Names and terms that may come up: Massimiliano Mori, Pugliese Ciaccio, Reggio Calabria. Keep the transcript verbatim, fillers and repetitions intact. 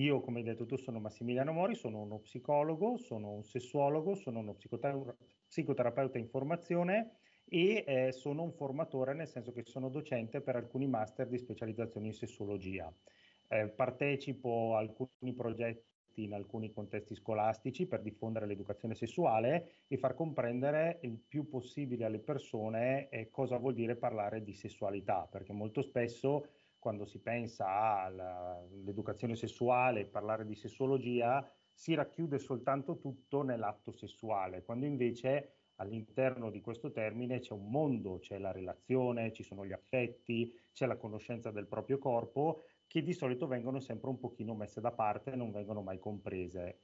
Io, come hai detto tu, sono Massimiliano Mori, sono uno psicologo, sono un sessuologo, sono uno psicotera- psicoterapeuta in formazione e eh, sono un formatore, nel senso che sono docente per alcuni master di specializzazione in sessuologia. Eh, partecipo a alcuni progetti in alcuni contesti scolastici per diffondere l'educazione sessuale e far comprendere il più possibile alle persone eh, cosa vuol dire parlare di sessualità, perché molto spesso quando si pensa all'educazione sessuale, parlare di sessuologia, si racchiude soltanto tutto nell'atto sessuale, quando invece all'interno di questo termine c'è un mondo, c'è la relazione, ci sono gli affetti, c'è la conoscenza del proprio corpo, che di solito vengono sempre un pochino messe da parte e non vengono mai comprese.